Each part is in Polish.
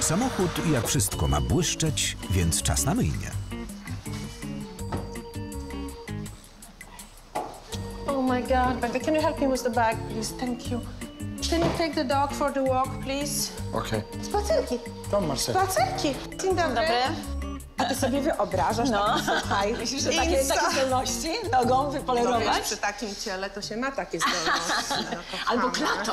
Samochód jak wszystko ma błyszczeć, więc czas na myjnię. Oh my God, baby, can you help me with the bag, please? Thank you. Can you take the dog for the walk, please? Okej. Okay. Spacerki. Tam Marcel. Spacerki. Dzień dobry. A ty sobie wyobrażasz, no. Słuchaj. Myślisz, że takie zdolności nogą wypolerować? No, wiesz, przy takim ciele to się ma takie zdolności. No, albo klatą.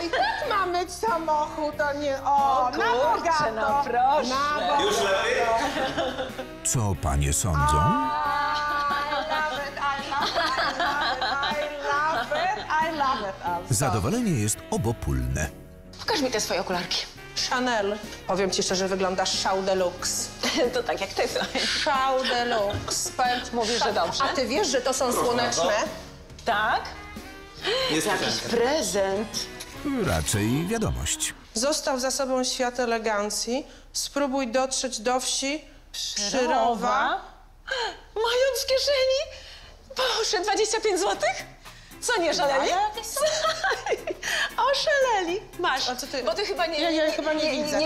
Oj, tak ma myć samochód, to nie o, na bogato. No proszę. Już lepiej? Co panie sądzą? Zadowolenie jest obopólne. Pokaż mi te swoje okularki. Chanel. Powiem ci szczerze, wyglądasz show deluxe. To tak jak ty. Show deluxe. Mówisz, że dobrze. A ty wiesz, że to są słoneczne? Tak? Jakiś prezent. Raczej wiadomość. Zostaw za sobą świat elegancji. Spróbuj dotrzeć do wsi Przyrowa. Mając w kieszeni, Boże, 25 złotych? Co, nie szaleli? Oszaleli. Masz, bo ty chyba nie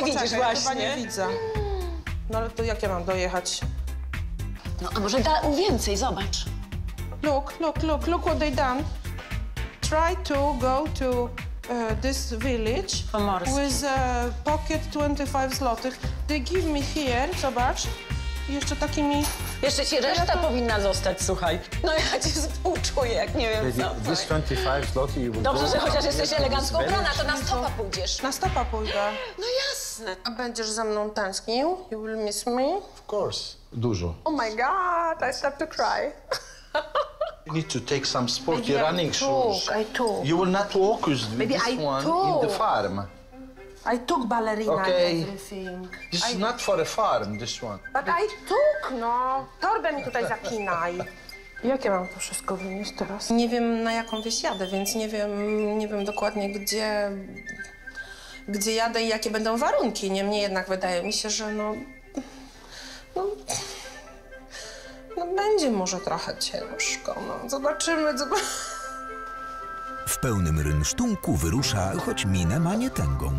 widzisz właśnie. Chyba nie widzę. No ale to jak ja mam dojechać? No a może da więcej, zobacz. Look, look, look, look what they done. Try to go to this village Pomorski. With a pocket 25 złotych. They give me here, zobacz. Jeszcze takimi... Jeszcze ci reszta powinna zostać, słuchaj. No ja cię współczuję, jak nie wiem co. This 25 zł. Dobrze, że chociaż jesteś elegancko ubrana, to na stopa pójdziesz. Na stopa pójdę. No jasne. A będziesz za mną tęsknił? You will miss me? Of course. Dużo. Oh my God, I start to cry. You need to take some sporty running shoes. I took. You will not walk with this one in the farm. I took ballerina and everything. This is not for a farm, this one. But I took, no. Torbę mi tutaj zapinaj. Jak ja mam to wszystko wynieść teraz? Nie wiem, na jaką wieś jadę, więc nie wiem dokładnie, gdzie jadę i jakie będą warunki. Niemniej jednak wydaje mi się, że no będzie może trochę ciężko, no. Zobaczymy. W pełnym rynsztunku wyrusza, choć minę ma nietęgą.